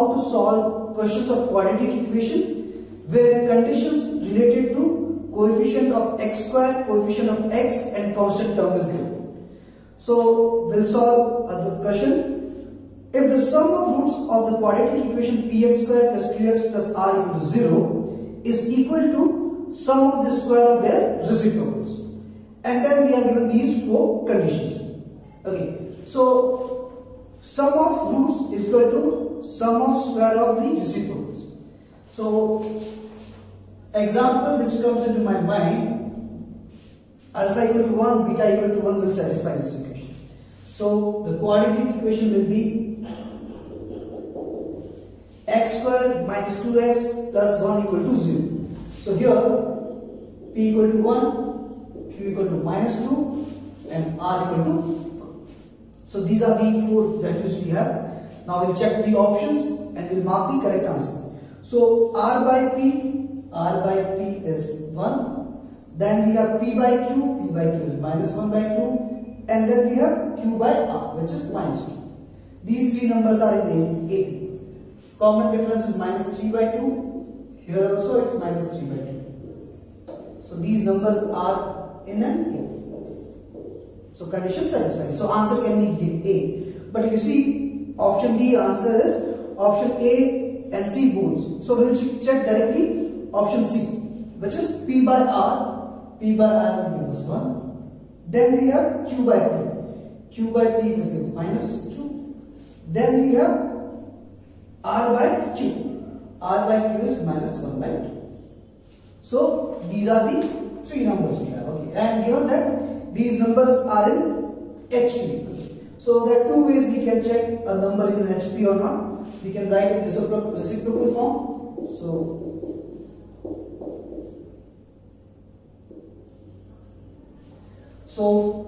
how to solve questions of quadratic equation where conditions related to coefficient of x square, coefficient of x and constant term is given. So we'll solve the question. If the sum of roots of the quadratic equation px square plus qx plus r equal to 0 is equal to sum of the square of their reciprocals, and then we are given these four conditions. Okay, so sum of roots is equal to sum of square of the reciprocals. So example which comes into my mind, alpha equal to 1, beta equal to 1 will satisfy this equation. So the quadratic equation will be x square minus 2x plus 1 equal to 0. So here p equal to 1, q equal to minus 2 and r equal to 1. So these are the four values we have. Now we'll check the options and we'll mark the correct answer. So r by p is 1. Then we have p by q is minus 1 by 2. And then we have q by r, which is minus 2. These three numbers are in the 8. Common difference is minus 3 by 2. Here also it's minus 3 by 2. So these numbers are in an A. So condition satisfied. So answer can be A. But you see option D answer is option A and C both. So we'll check directly option C, which is P by R. P by R will give us 1. Then we have Q by P. Q by P is minus 2. Then we have R by Q. R by Q is minus 1 by 2. So these are the three numbers we have. Okay. And given that these numbers are in HP. So there are two ways we can check a number is in HP or not. We can write in reciprocal form. So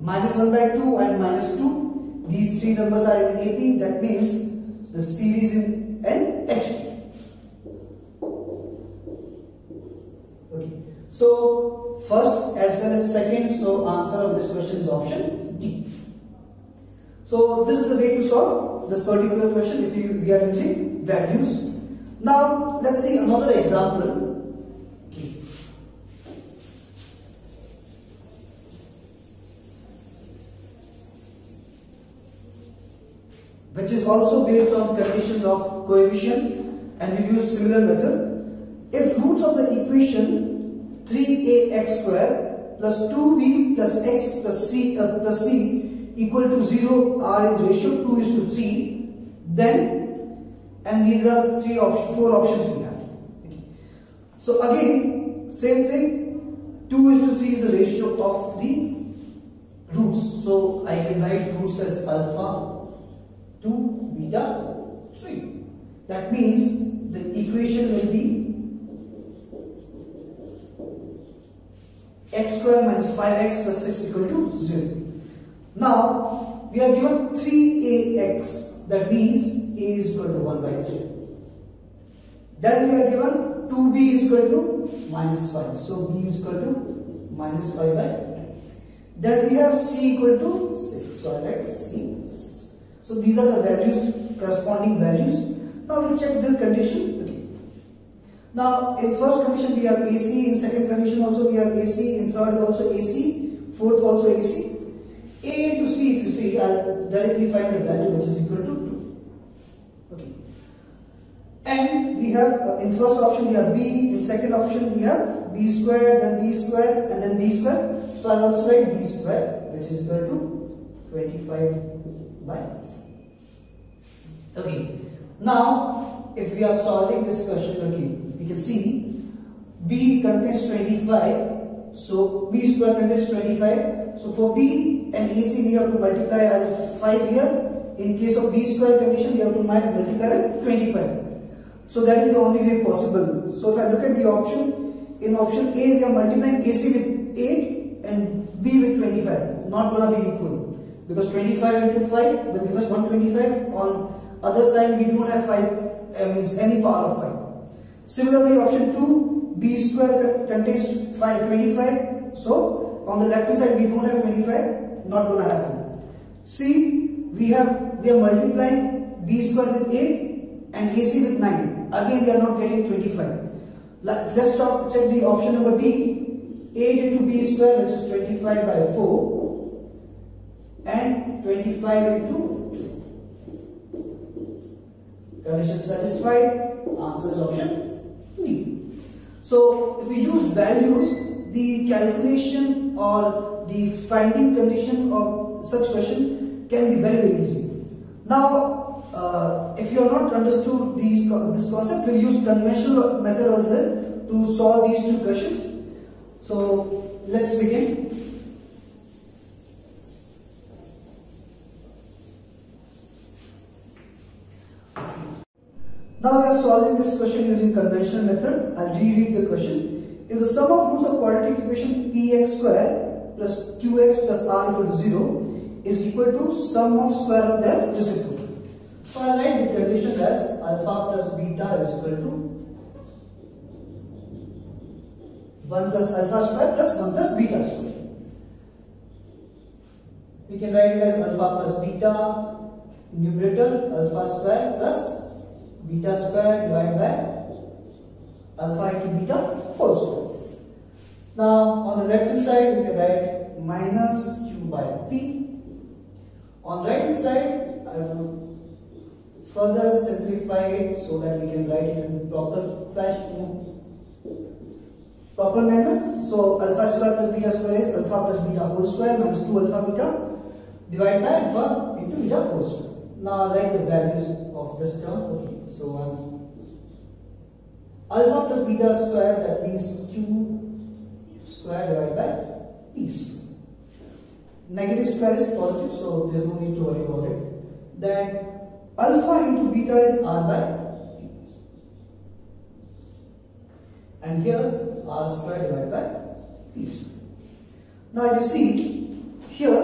minus 1 by 2 and minus 2. These three numbers are in AP. That means the series in an HP. Okay. So first as well as second, so answer of this question is option D. So this is the way to solve this particular question if we are using values. Now let's see another example. Okay. Which is also based on conditions of coefficients, and we use similar method. If roots of the equation 3ax square plus 2b plus x plus c equal to 0 are in ratio 2:3, then, and these are four options we have. Okay. So again, same thing, 2:3 is the ratio of the roots. So I can write roots as alpha 2, beta 3. That means the equation will be x square minus 5x plus 6 equal to 0. Now we are given 3ax, that means a is equal to 1 by 3. Then we are given 2b is equal to minus 5. So b is equal to minus 5 by 2. Then we have c equal to 6. So I write c. So these are the values, corresponding values. Now we check the condition. Okay. Now in first condition we have AC, in second condition also we have AC, in third also AC, fourth also AC. A into C, if you see, I'll directly find the value which is equal to 2. Okay. And we have in first option we have B, in second option we have B square, then B square, and then B square. So I'll also write B square, which is equal to 25 by 4. Okay, now if we are solving this question again, we can see b contains 25, so b square contains 25. So for b and ac we have to multiply as 5 here. In case of b square condition, we have to multiply by 25. So that is the only way possible. So if I look at the option, in option A we are multiplying ac with 8 and b with 25. Not gonna be equal because 25 into 5 will give us 125 on other side we don't have 5, means any power of 5. Similarly option 2, b square contains 25, so on the left hand side we don't have 25, not gonna happen. C, we are multiplying B square with 8 and AC with 9. Again, they are not getting 25. Let's check the option number D. 8 into B square, which is 25 by 4, and 25 into 2. Condition satisfied. Answer is option D. So, if we use values, the calculation or the finding condition of such question can be very, very easy. Now, if you are not understood this concept, we'll use conventional method also to solve these two questions. So, let's begin. Now we are solving this question using conventional method. I'll reread the question. If the sum of roots of quadratic equation px square plus qx plus r equal to 0 is equal to sum of square of their reciprocal. So I'll write the condition as alpha plus beta is equal to 1 plus alpha square plus 1 plus beta square. We can write it as alpha plus beta numerator alpha square plus beta square divided by alpha into beta whole square. Now on the left hand side we can write minus q by p. On the right hand side I will further simplify it so that we can write it in proper manner. So alpha square plus beta square is alpha plus beta whole square minus 2 alpha beta divided by alpha into beta whole square. Now I'll write the values of this term. Okay, so alpha plus beta square, that means q square divided by p square. Negative square is positive, so there's no need to worry about it. Then alpha into beta is r by p, and here r square divided by p square. Now you see here.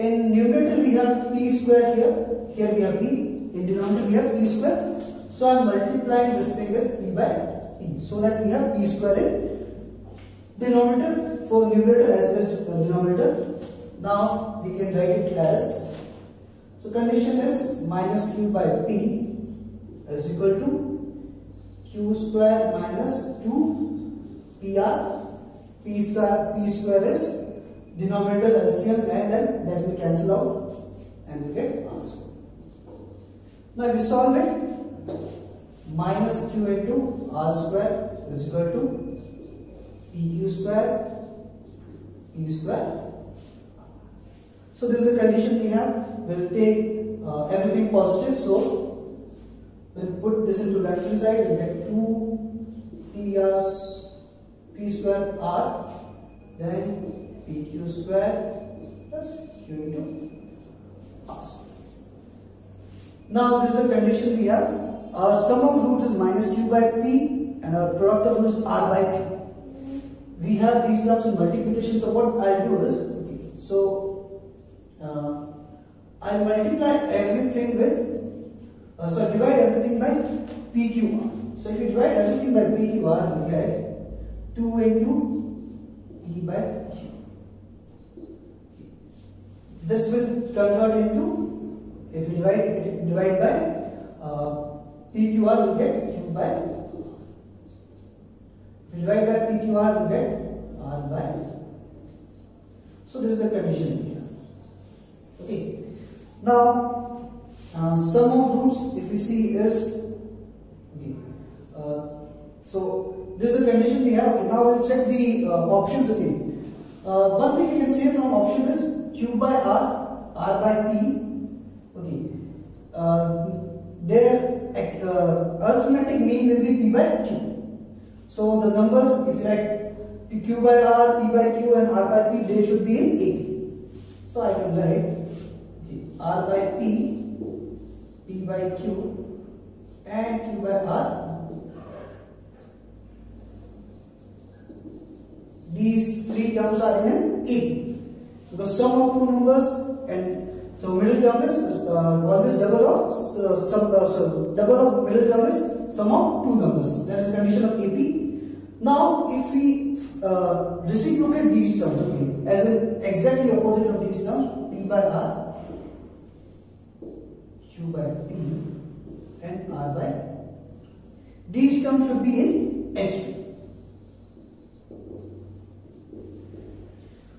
In numerator we have p square here we have p, in denominator we have p square. So I am multiplying this thing with p by p so that we have p square in denominator for numerator as well as denominator. Now we can write it as, so condition is minus q by p is equal to q square minus 2 pr, p square is denominator LCM, and then that will cancel out and we get answer. Now we solve it. Minus q into r square is equal to p square. So this is the condition we have. We will take everything positive, so we will put this into left hand side. We get 2 p square r, then pq square plus q into r square. Now this is the condition we have. Our sum of roots is minus q by p and our product of roots r by p. We have these terms in multiplication, so what I will do is, okay, so I will multiply everything with, divide everything by pqr. So if you divide everything by pqr, you get 2 into p by. This will convert into, if you divide by PQR, we will get Q by R. If you divide by PQR, we will get R by R. So this is the condition here. Okay. Now sum of roots, if you see, is okay. So this is the condition we have. Okay, now we'll check the options again. One thing you can say from option is q by r, r by p. Okay, their arithmetic mean will be p by q. So the numbers, if you write q by r, p by q, and r by p, they should be in A. So I can write r by p, p by q, and q by r. These three terms are in an A. Because sum of two numbers, and so middle term is always double of middle term is sum of two numbers. That is the condition of AP. Now if we reciprocate these terms, okay, as in exactly opposite of these terms, P by R, Q Q by P and R by Q. These terms should be in HP.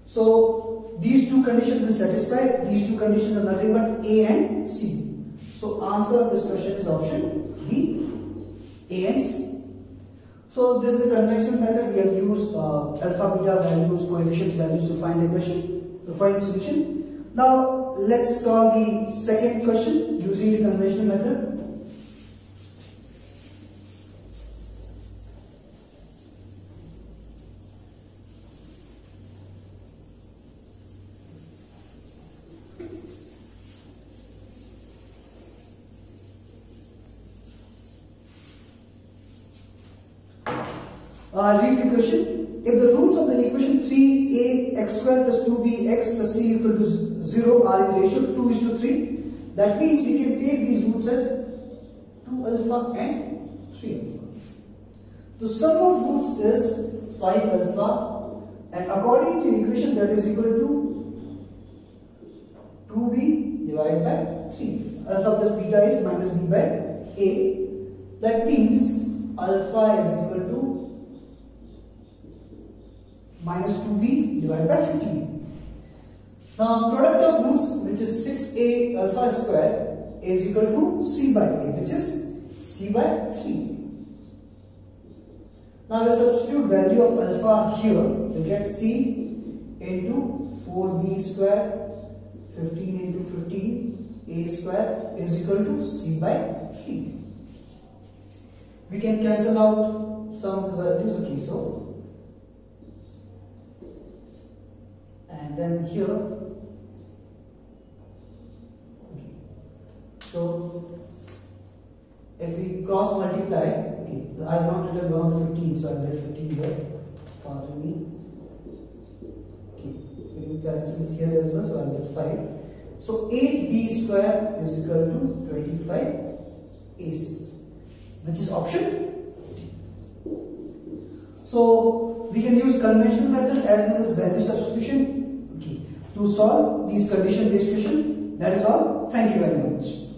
So these two conditions will satisfy. These two conditions are nothing but A and C. So answer of this question is option B, A and C. So this is the convection method. We have used alpha, beta values, coefficients, values to find the question, to find the solution. Now let's solve the second question using the conventional method. I'll read the question. If the roots of the equation 3ax square plus 2bx plus c equal to 0 are in ratio 2:3, that means we can take these roots as 2 alpha and 3 alpha. The sum of roots is 5 alpha, and according to the equation, that is equal to 2b divided by 3. Alpha plus beta is minus b by a. That means alpha is equal to minus 2b divided by 15. Now product of roots, which is 6a alpha square, is equal to c by a, which is c by 3. Now we'll substitute value of alpha here. We'll get c into 4b square, 15 into 15, a square is equal to c by 3. We can cancel out some of the values. Okay, so and then here, okay. So if we cross multiply, okay, I have not written 1 on the 15, so I have written 15 here. Pardon me. Okay, we can cancel here as well, so I will get 5. So 8b square is equal to 25ac, which is option D. So we can use conventional method as well as value substitution to solve these condition-based questions. That is all. Thank you very much.